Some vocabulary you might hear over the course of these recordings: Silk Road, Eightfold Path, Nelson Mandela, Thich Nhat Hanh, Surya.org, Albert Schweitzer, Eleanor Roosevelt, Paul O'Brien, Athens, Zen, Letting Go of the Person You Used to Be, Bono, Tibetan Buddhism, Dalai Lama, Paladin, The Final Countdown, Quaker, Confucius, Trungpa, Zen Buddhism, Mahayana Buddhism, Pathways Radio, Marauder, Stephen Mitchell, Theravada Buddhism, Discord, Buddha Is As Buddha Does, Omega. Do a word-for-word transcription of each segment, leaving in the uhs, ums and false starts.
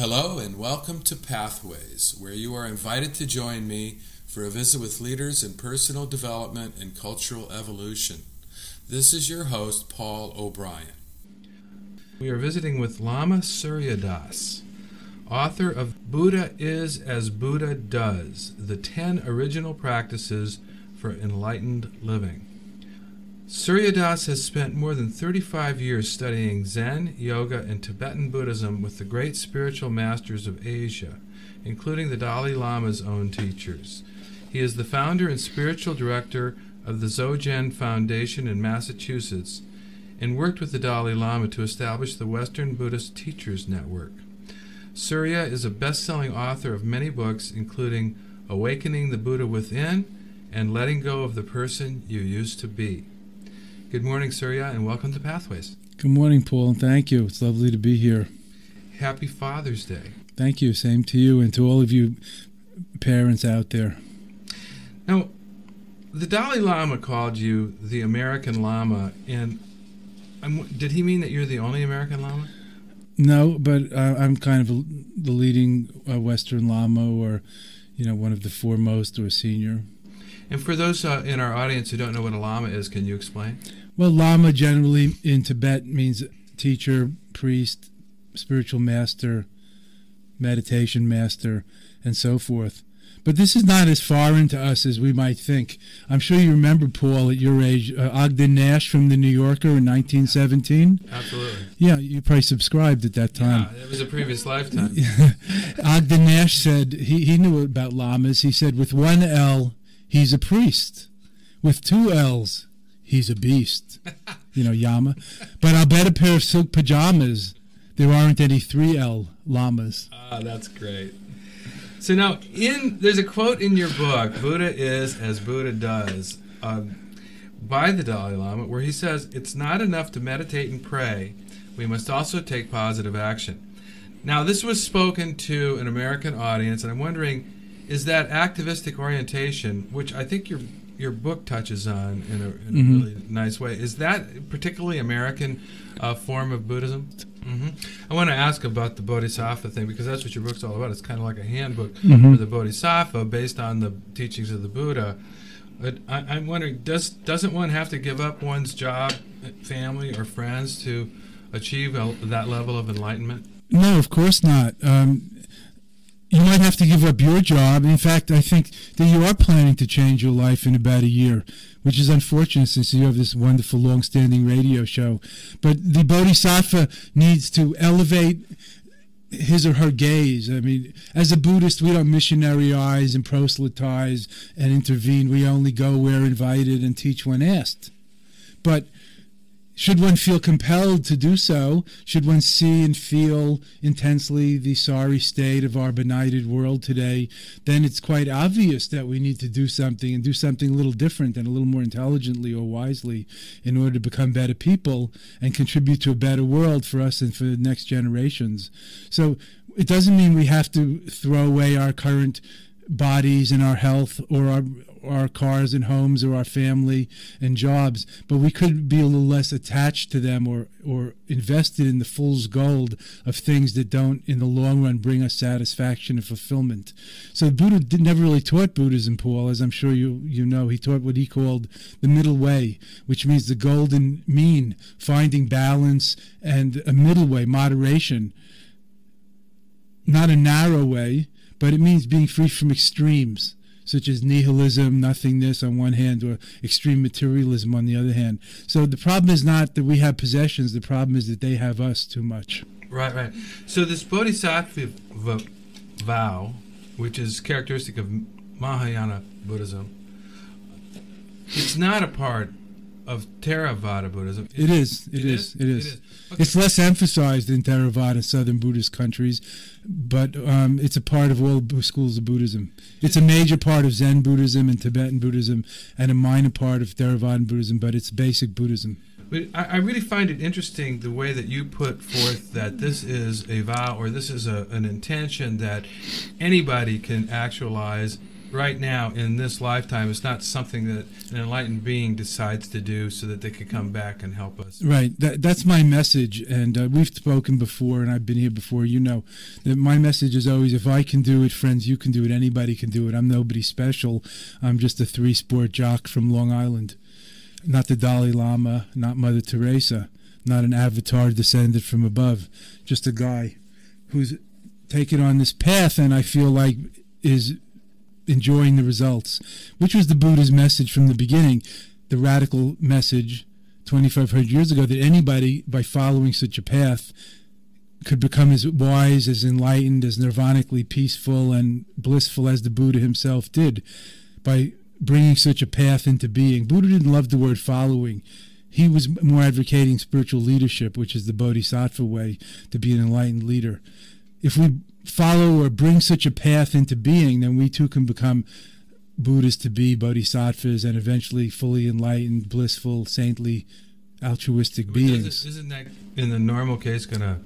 Hello and welcome to Pathways, where you are invited to join me for a visit with leaders in personal development and cultural evolution. This is your host, Paul O'Brien. We are visiting with Lama Surya Das, author of Buddha Is As Buddha Does, The Ten Original Practices for Enlightened Living. Surya Das has spent more than thirty-five years studying Zen, Yoga, and Tibetan Buddhism with the great spiritual masters of Asia, including the Dalai Lama's own teachers. He is the founder and spiritual director of the Dzogchen Foundation in Massachusetts and worked with the Dalai Lama to establish the Western Buddhist Teachers Network. Surya is a best-selling author of many books, including Awakening the Buddha Within and Letting Go of the Person You Used to Be. Good morning, Surya, and welcome to Pathways. Good morning, Paul, and thank you. It's lovely to be here. Happy Father's Day. Thank you. Same to you and to all of you parents out there. Now, the Dalai Lama called you the American Lama, and I'm, did he mean that you're the only American Lama? No, but uh, I'm kind of a, the leading uh, Western Lama, or you know, one of the foremost or senior. And for those uh, in our audience who don't know what a Lama is, can you explain? Well, Lama generally in Tibet means teacher, priest, spiritual master, meditation master, and so forth. But this is not as foreign to us as we might think. I'm sure you remember, Paul, at your age, uh, Ogden Nash from The New Yorker in nineteen seventeen. Absolutely. Yeah, you probably subscribed at that time. Yeah, it was a previous lifetime. Ogden Nash said, he, he knew about Lamas, he said, with one L, he's a priest. With two L's, he's a beast. You know, Yama. But I'll bet a pair of silk pajamas there aren't any three L Lamas. Ah, that's great. So now, in there's a quote in your book, Buddha Is As Buddha Does, um, by the Dalai Lama, where he says, it's not enough to meditate and pray. We must also take positive action. Now, this was spoken to an American audience, and I'm wondering, is that activistic orientation, which I think your your book touches on in a, in a mm-hmm. really nice way, is that particularly American uh, form of Buddhism? Mm-hmm. I want to ask about the Bodhisattva thing, because that's what your book's all about. It's kind of like a handbook mm-hmm. for the Bodhisattva based on the teachings of the Buddha. But I, I'm wondering, does doesn't one have to give up one's job, family, or friends to achieve a, that level of enlightenment? No, of course not. Um, You might have to give up your job. In fact, I think that you are planning to change your life in about a year, which is unfortunate since you have this wonderful long-standing radio show. But the Bodhisattva needs to elevate his or her gaze. I mean, as a Buddhist, we don't missionarize and proselytize and intervene. We only go where invited and teach when asked. But should one feel compelled to do so, should one see and feel intensely the sorry state of our benighted world today, then it's quite obvious that we need to do something and do something a little different and a little more intelligently or wisely in order to become better people and contribute to a better world for us and for the next generations. So it doesn't mean we have to throw away our current bodies and our health or our our cars and homes or our family and jobs, but we could be a little less attached to them or or invested in the fool's gold of things that don't in the long run bring us satisfaction and fulfillment. So Buddha did, never really taught Buddhism, Paul, as I'm sure you you know. He taught what he called the middle way, which means the golden mean, finding balance and a middle way, moderation, not a narrow way, but it means being free from extremes, such as nihilism, nothingness on one hand, or extreme materialism on the other hand. So the problem is not that we have possessions. The problem is that they have us too much. Right, right. So this Bodhisattva vow, which is characteristic of Mahayana Buddhism, it's not a part of Theravada Buddhism. It is. It, it is. is. It is. It is. Okay. It's less emphasized in Theravada, southern Buddhist countries, but um, it's a part of all schools of Buddhism. It's a major part of Zen Buddhism and Tibetan Buddhism, and a minor part of Theravada Buddhism, but it's basic Buddhism. I really find it interesting the way that you put forth that this is a vow, or this is a, an intention that anybody can actualize right now in this lifetime. It's not something that an enlightened being decides to do so that they can come back and help us. Right. That, that's my message. And uh, we've spoken before, and I've been here before. You know that my message is always, if I can do it, friends, you can do it. Anybody can do it. I'm nobody special. I'm just a three-sport jock from Long Island. Not the Dalai Lama, not Mother Teresa, not an avatar descended from above. Just a guy who's taken on this path, and I feel like is enjoying the results, which was the Buddha's message from the beginning, the radical message twenty-five hundred years ago, that anybody, by following such a path, could become as wise, as enlightened, as nirvanically peaceful and blissful as the Buddha himself did, by bringing such a path into being. Buddha didn't love the word following. He was more advocating spiritual leadership, which is the Bodhisattva way to be an enlightened leader. If we follow or bring such a path into being, then we too can become Buddhas to be, bodhisattvas, and eventually fully enlightened, blissful, saintly, altruistic but beings. Isn't that, in the normal case, going to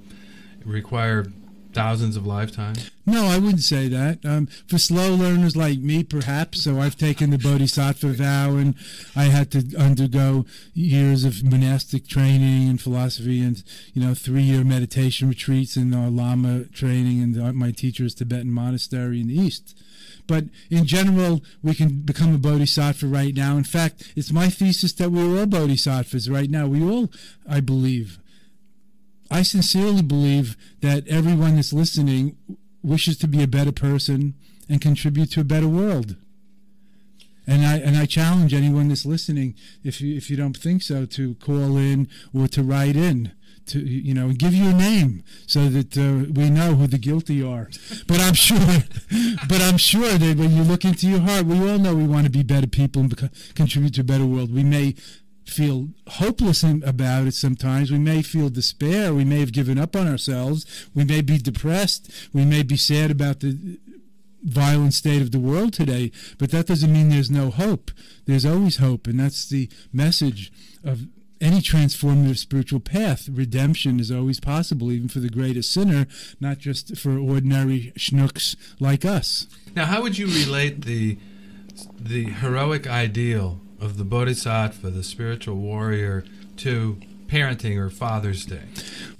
require thousands of lifetimes? No, I wouldn't say that. Um, for slow learners like me, perhaps. So I've taken the Bodhisattva vow, and I had to undergo years of monastic training and philosophy, and you know, three-year meditation retreats, and our Lama training, and my teacher's Tibetan monastery in the East. But in general, we can become a bodhisattva right now. In fact, it's my thesis that we're all bodhisattvas right now. We all, I believe. I sincerely believe that everyone that's listening wishes to be a better person and contribute to a better world. And I, and I challenge anyone that's listening, if you, if you don't think so, to call in or to write in, to, you know, give your name so that uh, we know who the guilty are. But I'm sure, but I'm sure that when you look into your heart, we all know we want to be better people and contribute to a better world. We may feel hopeless about it sometimes. We may feel despair. We may have given up on ourselves. We may be depressed. We may be sad about the violent state of the world today, but that doesn't mean there's no hope. There's always hope, and that's the message of any transformative spiritual path. Redemption is always possible, even for the greatest sinner, not just for ordinary schnooks like us. Now, how would you relate the, the heroic ideal of the bodhisattva, the spiritual warrior, to parenting or Father's Day?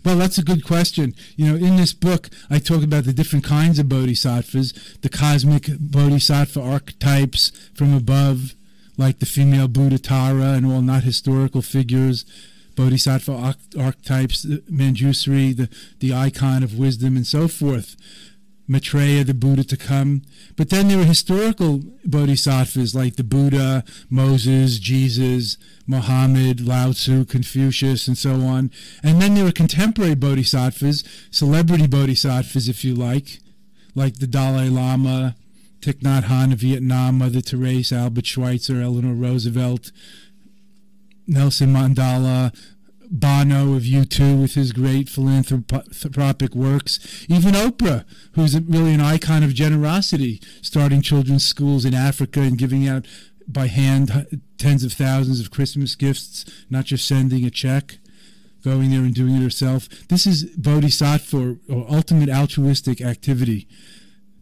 Well, that's a good question. You know, in this book, I talk about the different kinds of bodhisattvas, the cosmic bodhisattva archetypes from above, like the female Buddha Tara and all not historical figures, bodhisattva archetypes, Manjushri, the, the icon of wisdom, and so forth. Maitreya, the Buddha to come. But then there were historical bodhisattvas like the Buddha, Moses, Jesus, Muhammad, Lao Tzu, Confucius, and so on. And then there were contemporary bodhisattvas, celebrity bodhisattvas, if you like, like the Dalai Lama, Thich Nhat Hanh of Vietnam, Mother Teresa, Albert Schweitzer, Eleanor Roosevelt, Nelson Mandela, Bono of U two with his great philanthropic works, even Oprah, who's really an icon of generosity, starting children's schools in Africa and giving out by hand tens of thousands of Christmas gifts, not just sending a check, going there and doing it herself. This is bodhisattva, or, or ultimate altruistic activity.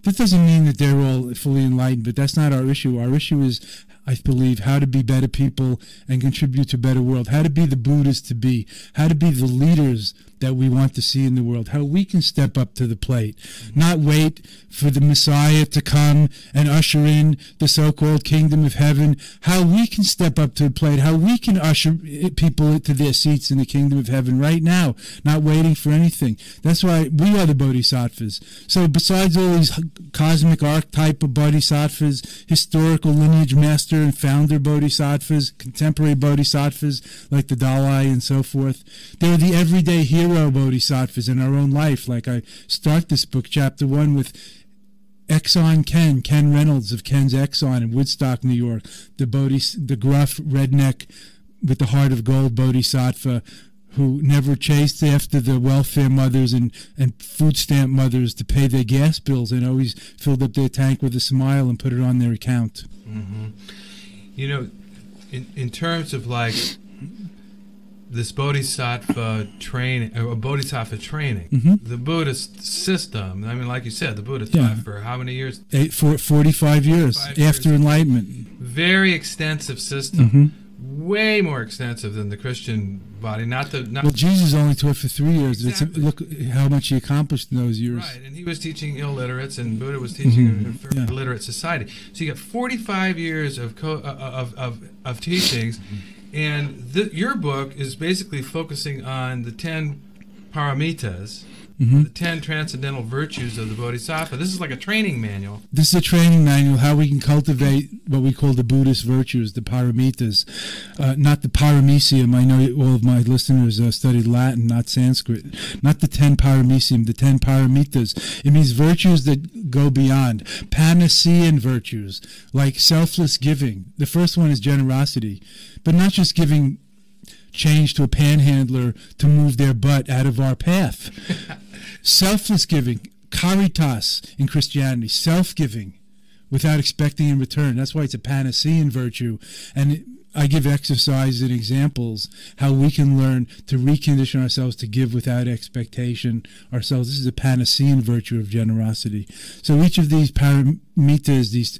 That doesn't mean that they're all fully enlightened, but that's not our issue. Our issue is, I believe, how to be better people and contribute to a better world, how to be the Buddhas to be, how to be the leaders that we want to see in the world, how we can step up to the plate, not wait for the Messiah to come and usher in the so-called kingdom of heaven, how we can step up to the plate, how we can usher people to their seats in the kingdom of heaven right now, not waiting for anything. That's why we are the bodhisattvas. So besides all these cosmic archetype of bodhisattvas, historical lineage masters, and founder bodhisattvas, contemporary bodhisattvas like the Dalai and so forth. They're the everyday hero bodhisattvas in our own life. Like I start this book, chapter one, with Exxon Ken, Ken Reynolds of Ken's Exxon in Woodstock, New York, the, bodhis the gruff redneck with the heart of gold bodhisattva who never chased after the welfare mothers and, and food stamp mothers to pay their gas bills and always filled up their tank with a smile and put it on their account. Mm-hmm. You know, in, in terms of like this bodhisattva training, or bodhisattva training, mm-hmm. the Buddhist system. I mean, like you said, the Buddha taught yeah. for how many years? Eight, four, forty-five years forty-five after years. Enlightenment. Very extensive system. Mm-hmm. Way more extensive than the Christian body. Not the not well. Jesus only taught for three years. Exactly. It's, look how much he accomplished in those years. Right, and he was teaching illiterates, and Buddha was teaching mm-hmm. yeah. illiterate society. So you got forty-five years of co of, of of teachings, and th your book is basically focusing on the ten paramitas. Mm-hmm. The ten transcendental virtues of the Bodhisattva. This is like a training manual. This is a training manual, how we can cultivate what we call the Buddhist virtues, the paramitas, uh, not the paramecium. I know all of my listeners uh, studied Latin, not Sanskrit. Not the ten paramecium, the ten paramitas. It means virtues that go beyond. Panacean virtues, like selfless giving. The first one is generosity, but not just giving change to a panhandler to move their butt out of our path. Selfless giving, caritas in Christianity, self-giving without expecting in return. That's why it's a Panacean virtue. And I give exercises and examples how we can learn to recondition ourselves to give without expectation ourselves. This is a Panacean virtue of generosity. So each of these paramitas, these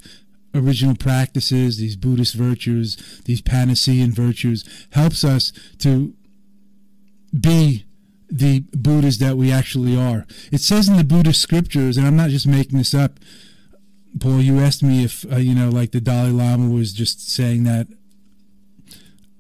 original practices, these Buddhist virtues, these Panacean virtues, helps us to be the Buddhas that we actually are. It says in the Buddhist scriptures, and I'm not just making this up, Paul, you asked me if, uh, you know, like the Dalai Lama was just saying that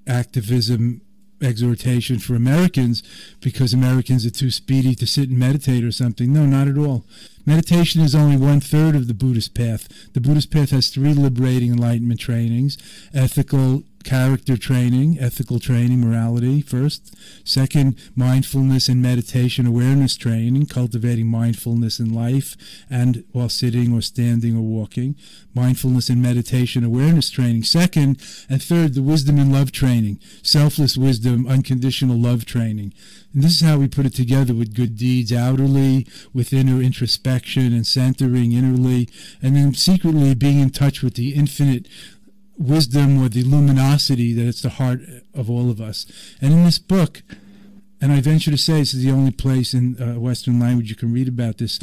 activism exhortation for Americans because Americans are too speedy to sit and meditate or something. No, not at all. Meditation is only one-third of the Buddhist path. The Buddhist path has three liberating enlightenment trainings: ethical character training, ethical training, morality first. Second, mindfulness and meditation awareness training, cultivating mindfulness in life and while sitting or standing or walking. Mindfulness and meditation awareness training. Second, and third, the wisdom and love training, selfless wisdom, unconditional love training. And this is how we put it together with good deeds outwardly, with inner introspection and centering inwardly, and then secretly being in touch with the infinite wisdom or the luminosity that it's the heart of all of us. And in this book, and I venture to say this is the only place in uh, Western language you can read about this,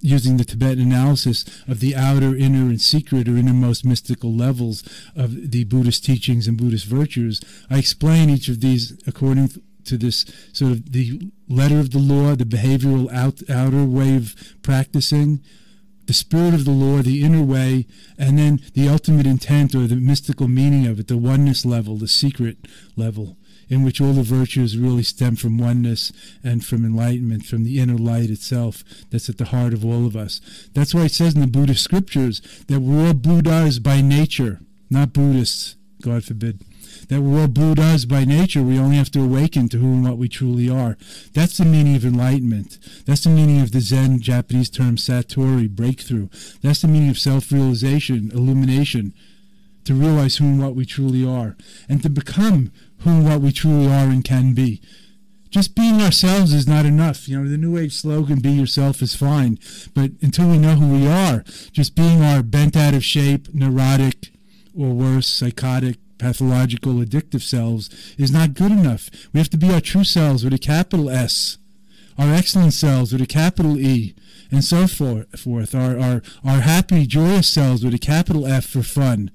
using the Tibetan analysis of the outer, inner, and secret or innermost mystical levels of the Buddhist teachings and Buddhist virtues, I explain each of these according to this sort of the letter of the law, the behavioral out, outer way of practicing, the spirit of the law, the inner way, and then the ultimate intent or the mystical meaning of it, the oneness level, the secret level, in which all the virtues really stem from oneness and from enlightenment, from the inner light itself that's at the heart of all of us. That's why it says in the Buddhist scriptures that we're all Buddhas by nature, not Buddhists, God forbid. That we're all Buddhas by nature. We only have to awaken to who and what we truly are. That's the meaning of enlightenment. That's the meaning of the Zen Japanese term satori, breakthrough. That's the meaning of self-realization, illumination, to realize who and what we truly are, and to become who and what we truly are and can be. Just being ourselves is not enough. You know, the New Age slogan, be yourself, is fine. But until we know who we are, just being our bent out of shape, neurotic, or worse, psychotic, pathological, addictive selves is not good enough. We have to be our true selves with a capital S, our excellent selves with a capital E, and so forth, our, our, our happy, joyous selves with a capital F for fun,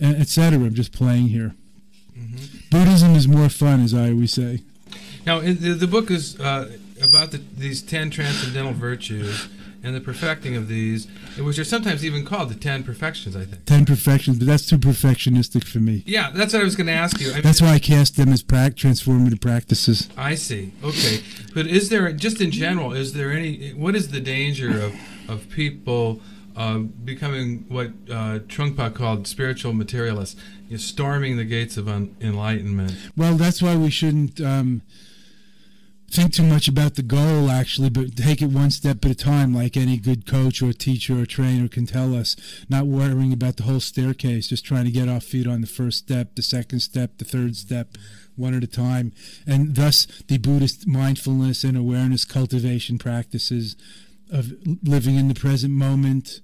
et cetera. I'm just playing here. Mm-hmm. Buddhism is more fun, as I always say. Now, the, the book is uh, about the, these ten transcendental virtues and the perfecting of these, which are sometimes even called the ten perfections, I think. Ten perfections, but that's too perfectionistic for me. Yeah, that's what I was going to ask you. I mean, that's why I cast them as pra transformative practices. I see. Okay. But is there, just in general, is there any, what is the danger of, of people uh, becoming what uh, Trungpa called spiritual materialists, you know, storming the gates of un enlightenment? Well, that's why we shouldn't Um, think too much about the goal, actually, but take it one step at a time, like any good coach or teacher or trainer can tell us, not worrying about the whole staircase, just trying to get our feet on the first step, the second step, the third step, one at a time. And thus, the Buddhist mindfulness and awareness cultivation practices of living in the present moment,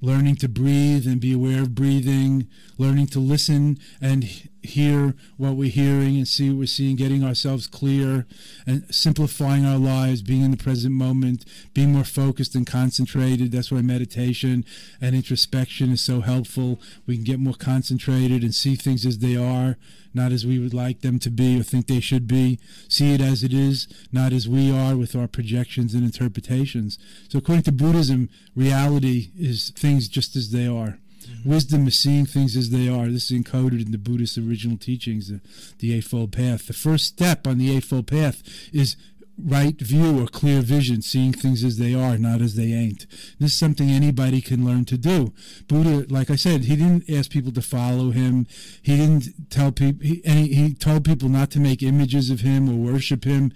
learning to breathe and be aware of breathing, learning to listen and hear what we're hearing and see what we're seeing, getting ourselves clear and simplifying our lives, being in the present moment, being more focused and concentrated. That's why meditation and introspection is so helpful. We can get more concentrated and see things as they are, not as we would like them to be or think they should be. See it as it is, not as we are with our projections and interpretations. So according to Buddhism, reality is things just as they are. Mm-hmm. Wisdom is seeing things as they are. This is encoded in the Buddhist original teachings, the, the Eightfold Path. The first step on the Eightfold Path is right view or clear vision, seeing things as they are, not as they ain't. This is something anybody can learn to do. Buddha, like I said, he didn't ask people to follow him. He didn't tell people, he, he told people not to make images of him or worship him.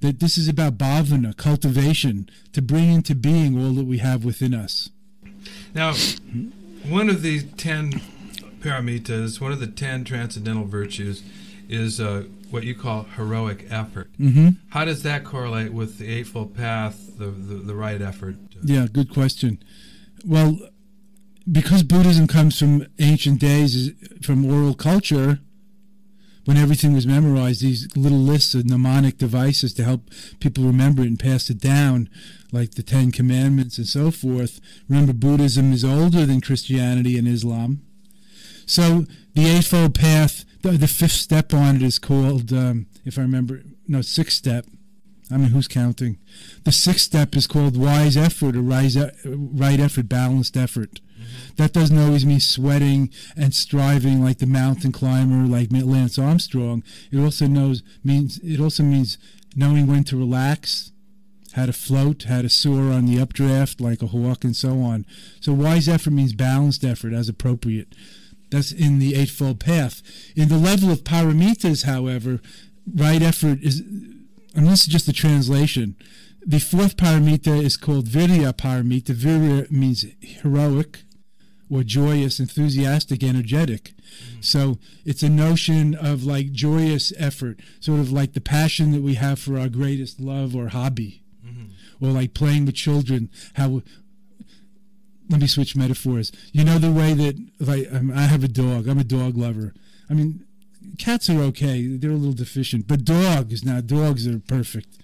That this is about bhavana, cultivation, to bring into being all that we have within us. Now, hmm? One of the ten paramitas, one of the ten transcendental virtues, is uh, what you call heroic effort. Mm-hmm. How does that correlate with the Eightfold Path, the, the, the right effort? Yeah, good question. Well, because Buddhism comes from ancient days, from oral culture, when everything was memorized, these little lists of mnemonic devices to help people remember it and pass it down, like the Ten Commandments and so forth. Remember, Buddhism is older than Christianity and Islam. So the Eightfold Path, the, the fifth step on it is called, um, if I remember, no, sixth step. I mean, who's counting? The sixth step is called wise effort or rise, right effort, balanced effort. That doesn't always mean sweating and striving like the mountain climber, like Lance Armstrong. It also knows means it also means knowing when to relax, how to float, how to soar on the updraft like a hawk, and so on. So wise effort means balanced effort as appropriate. That's in the Eightfold Path. In the level of paramitas, however, right effort is, and this is just the translation. The fourth paramita is called virya paramita. Virya means heroic, or joyous, enthusiastic, energetic. Mm. So it's a notion of like joyous effort, sort of like the passion that we have for our greatest love or hobby, mm-hmm. or like playing with children. How? Let me switch metaphors. You know the way that like um, I have a dog. I'm a dog lover. I mean, cats are okay; they're a little deficient, but dogs now dogs are perfect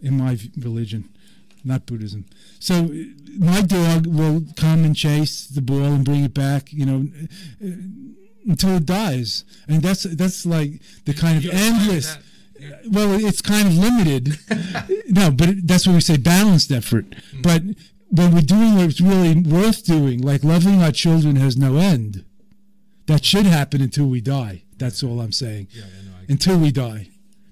in my religion. Not Buddhism. So my dog will come and chase the ball and bring it back, you know, until it dies. And that's that's like the kind of endless. Well, it's kind of limited. No, but it, that's what we say balanced effort. Mm-hmm. But when we're doing what's really worth doing, like loving our children has no end. That should happen until we die. That's all I'm saying. Yeah, yeah, no, I until we die.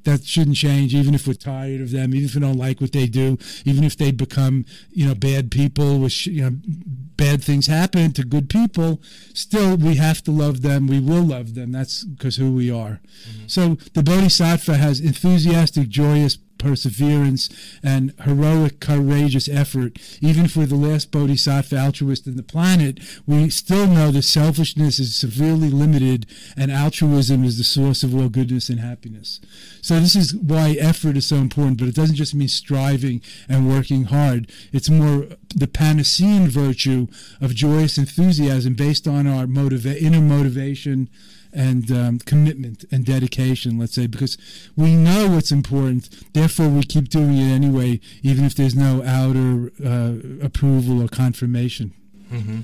That shouldn't change, even if we're tired of them, even if we don't like what they do, even if they become, you know, bad people, which, you know, bad things happen to good people. Still, we have to love them. We will love them. That's because who we are. Mm-hmm. So the Bodhisattva has enthusiastic, joyous perseverance and heroic, courageous effort. Even if we're the last Bodhisattva altruist in the planet, we still know that selfishness is severely limited and altruism is the source of all goodness and happiness. So this is why effort is so important, but it doesn't just mean striving and working hard. It's more the panacean virtue of joyous enthusiasm based on our motiva- inner motivation and um, commitment and dedication, let's say, because we know what's important, therefore we keep doing it anyway, even if there's no outer uh, approval or confirmation. Mm-hmm.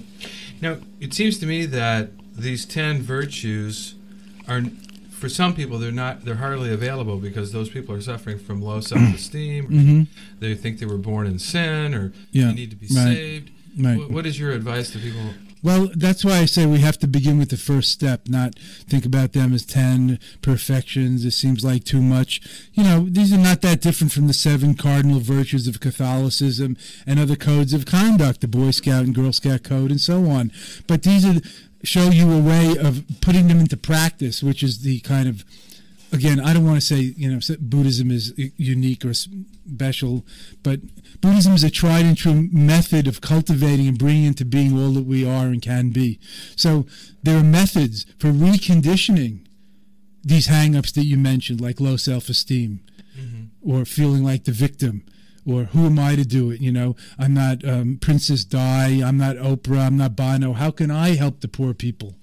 Now, it seems to me that these ten virtues are, for some people, they're not, they're hardly available because those people are suffering from low self-esteem, mm-hmm. they think they were born in sin, or yeah. they need to be right. saved. Right. What, what is your advice to people? Well, that's why I say we have to begin with the first step, not think about them as ten perfections. It seems like too much. You know, these are not that different from the seven cardinal virtues of Catholicism and other codes of conduct, the Boy Scout and Girl Scout code and so on. But these are, show you a way of putting them into practice, which is the kind of, again, I don't want to say, you know, Buddhism is unique or special, but Buddhism is a tried and true method of cultivating and bringing into being all that we are and can be. So there are methods for reconditioning these hang-ups that you mentioned, like low self-esteem, mm-hmm. or feeling like the victim, or who am I to do it, you know? I'm not um, Princess Di, I'm not Oprah, I'm not Bono. How can I help the poor people?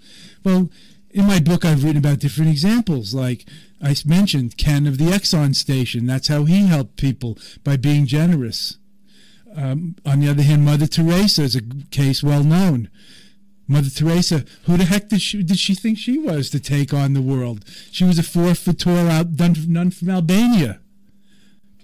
Well, in my book, I've written about different examples. Like I mentioned, Ken of the Exxon station. That's how he helped people, by being generous. Um, on the other hand, Mother Teresa is a case well known. Mother Teresa, who the heck did she, did she think she was to take on the world? She was a forfeitor, out done none from Albania.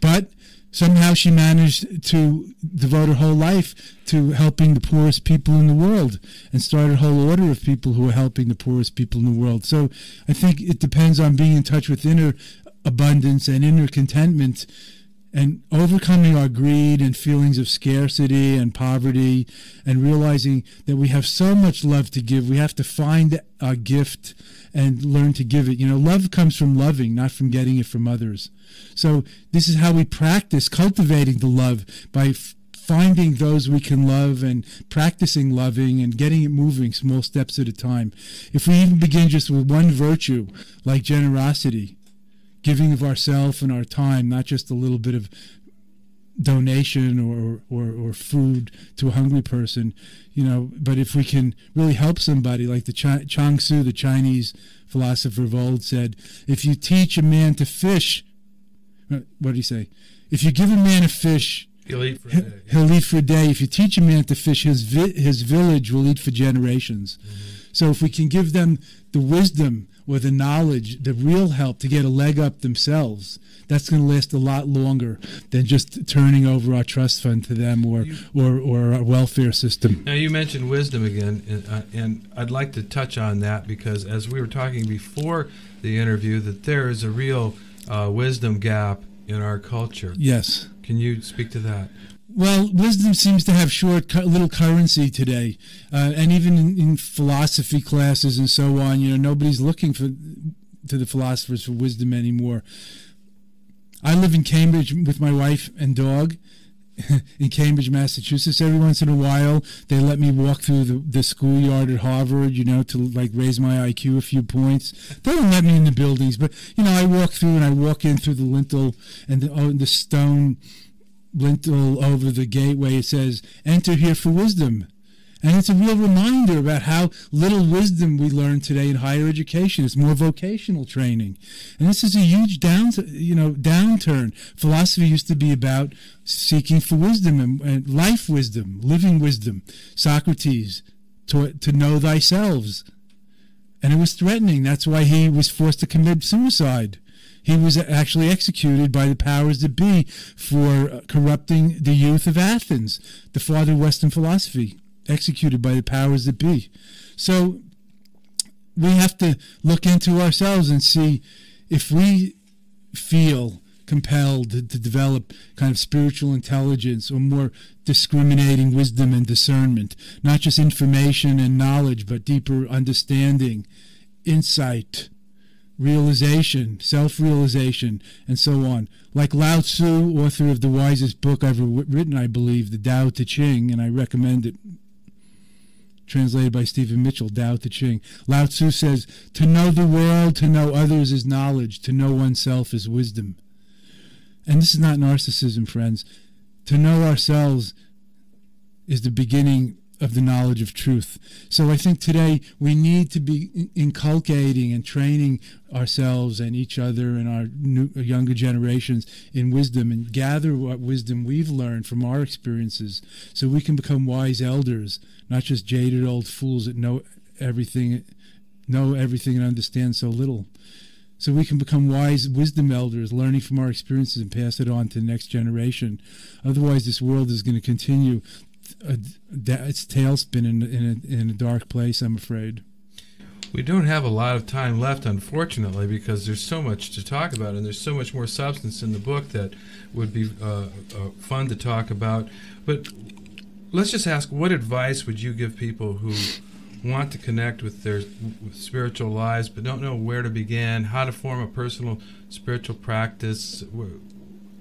But somehow she managed to devote her whole life to helping the poorest people in the world, and started a whole order of people who are helping the poorest people in the world. So I think it depends on being in touch with inner abundance and inner contentment, and overcoming our greed and feelings of scarcity and poverty, and realizing that we have so much love to give. We have to find our gift and learn to give it. You know, love comes from loving, not from getting it from others. So this is how we practice cultivating the love, by finding those we can love and practicing loving and getting it moving small steps at a time. If we even begin just with one virtue, like generosity, giving of ourselves and our time, not just a little bit of donation or, or, or food to a hungry person, you know, but if we can really help somebody, like the Ch Chuang Tzu, the Chinese philosopher of old, said, if you teach a man to fish, what did he say? If you give a man a fish, he'll eat for a day. He'll eat for a day. If you teach a man to fish, his, vi his village will eat for generations. Mm-hmm. So if we can give them the wisdom or the knowledge, the real help to get a leg up themselves, that's going to last a lot longer than just turning over our trust fund to them, or, you, or, or our welfare system. Now, you mentioned wisdom again, and, uh, and I'd like to touch on that, because as we were talking before the interview, that there is a real uh, wisdom gap in our culture. Yes. Can you speak to that? Well, wisdom seems to have short, little currency today, uh, and even in, in philosophy classes and so on, you know, nobody's looking for to the philosophers for wisdom anymore. I live in Cambridge with my wife and dog, in Cambridge, Massachusetts. Every once in a while, they let me walk through the, the schoolyard at Harvard, you know, to like raise my I Q a few points. They don't let me in the buildings, but you know, I walk through, and I walk in through the lintel and the, oh, the stone lintel over the gateway. It says, "Enter here for wisdom." And it's a real reminder about how little wisdom we learn today in higher education. It's more vocational training. And this is a huge down, you know, downturn. Philosophy used to be about seeking for wisdom, and, and life wisdom, living wisdom. Socrates taught to know thyself. And it was threatening. That's why he was forced to commit suicide. He was actually executed by the powers that be for corrupting the youth of Athens, the father of Western philosophy, executed by the powers that be. So we have to look into ourselves and see if we feel compelled to develop kind of spiritual intelligence, or more discriminating wisdom and discernment, not just information and knowledge, but deeper understanding, insight, realization, self-realization, and so on. Like Lao Tzu, author of the wisest book ever written, I believe, the Tao Te Ching, and I recommend it, translated by Stephen Mitchell, Tao Te Ching. Lao Tzu says, "To know the world, to know others is knowledge, to know oneself is wisdom." And this is not narcissism, friends. To know ourselves is the beginning of the knowledge of truth. So I think today we need to be inculcating and training ourselves and each other and our new, younger generations in wisdom, and gather what wisdom we've learned from our experiences, so we can become wise elders, not just jaded old fools that know everything, know everything and understand so little. So we can become wise wisdom elders, learning from our experiences and pass it on to the next generation. Otherwise, this world is going to continue A, it's tailspin in, in, a, in a dark place, I'm afraid. We don't have a lot of time left, unfortunately, because there's so much to talk about, and there's so much more substance in the book that would be uh, uh, fun to talk about. But let's just ask, what advice would you give people who want to connect with their with spiritual lives but don't know where to begin, how to form a personal spiritual practice?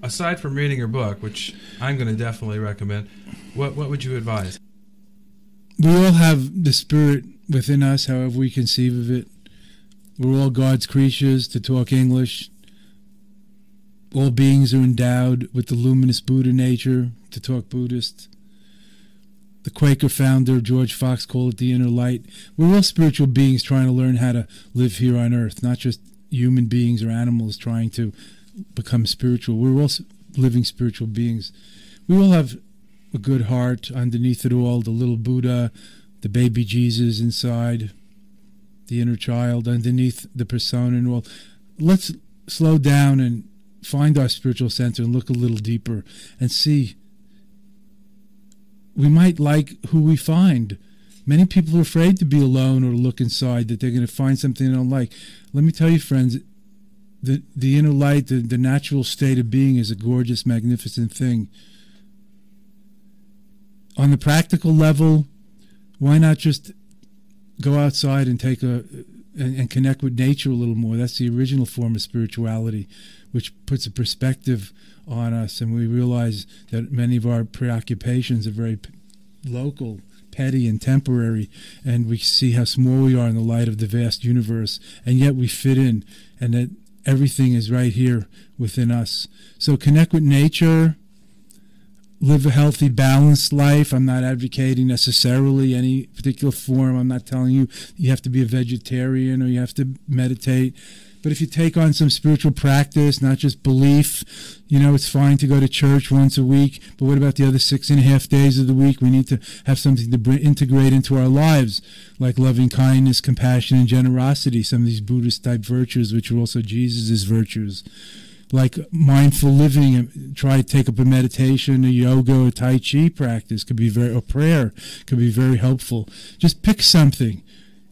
Aside from reading your book, which I'm going to definitely recommend, what, what would you advise? We all have the spirit within us, however we conceive of it. We're all God's creatures, to talk English. All beings are endowed with the luminous Buddha nature, to talk Buddhist. The Quaker founder George Fox called it the inner light. We're all spiritual beings trying to learn how to live here on earth, not just human beings or animals trying to become spiritual. We're all living spiritual beings. We all have a good heart underneath it all, the little Buddha, the baby Jesus inside, the inner child underneath the persona and all. Let's slow down and find our spiritual center and look a little deeper and see. We might like who we find. Many people are afraid to be alone or look inside, that they're going to find something they don't like. Let me tell you, friends, the, the inner light, the, the natural state of being is a gorgeous, magnificent thing. On the practical level, why not just go outside and take a and, and connect with nature a little more? That's the original form of spirituality, which puts a perspective on us, and we realize that many of our preoccupations are very p local, petty, and temporary, and we see how small we are in the light of the vast universe, and yet we fit in, and that everything is right here within us. So connect with nature, live a healthy, balanced life. I'm not advocating necessarily any particular form. I'm not telling you you have to be a vegetarian or you have to meditate. But if you take on some spiritual practice, not just belief, you know, it's fine to go to church once a week, but what about the other six and a half days of the week? We need to have something to bring, integrate into our lives, like loving kindness, compassion, and generosity, some of these Buddhist-type virtues, which are also Jesus' virtues, like mindful living. And try to take up a meditation, a yoga, a Tai Chi practice could be very, or prayer could be very helpful. Just pick something.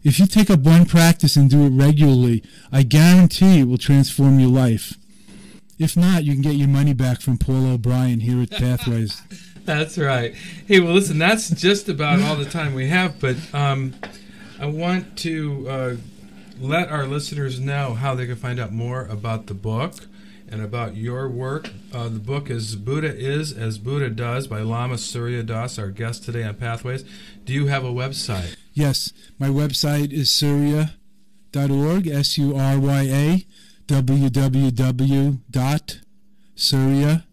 If you take up one practice and do it regularly, I guarantee it will transform your life. If not, you can get your money back from Paul O'Brien here at Pathways. That's right. Hey, well, listen, that's just about all the time we have, but um, I want to uh, let our listeners know how they can find out more about the book and about your work. Uh, the book is Buddha Is As Buddha Does by Lama Surya Das, our guest today on Pathways. Do you have a website? Yes, my website is Surya dot org, S U R Y A, w w w dot surya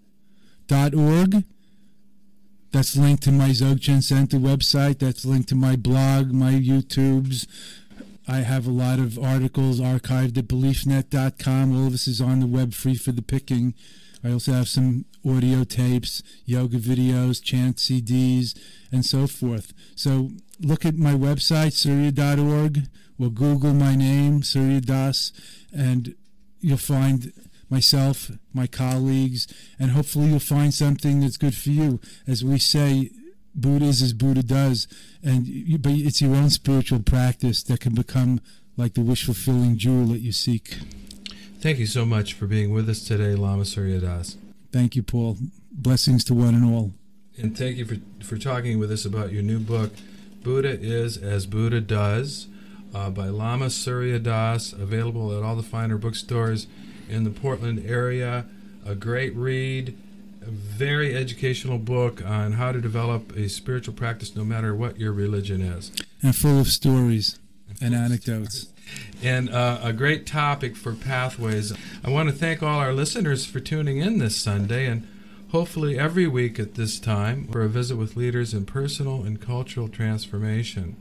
dot org. That's linked to my Dzogchen Center website. That's linked to my blog, my YouTubes. I have a lot of articles archived at belief net dot com. All of this is on the web, free for the picking. I also have some audio tapes, yoga videos, chant C Ds, and so forth. So look at my website, surya dot org, or Google my name, Surya Das, and you'll find myself, my colleagues, and hopefully you'll find something that's good for you. As we say, Buddha is as Buddha does, and you, but it's your own spiritual practice that can become like the wish-fulfilling jewel that you seek. Thank you so much for being with us today, Lama Surya Das. Thank you, Paul. Blessings to one and all. And thank you for, for talking with us about your new book, Buddha Is As Buddha Does, uh, by Lama Surya Das, available at all the finer bookstores in the Portland area. A great read. A very educational book on how to develop a spiritual practice no matter what your religion is. And full of stories and, and anecdotes. Stories. And uh, a great topic for Pathways. I want to thank all our listeners for tuning in this Sunday, and hopefully every week at this time, for a visit with leaders in personal and cultural transformation.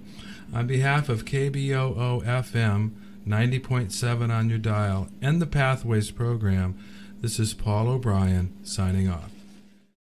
On behalf of K B O O F M ninety point seven on your dial and the Pathways program, this is Paul O'Brien signing off.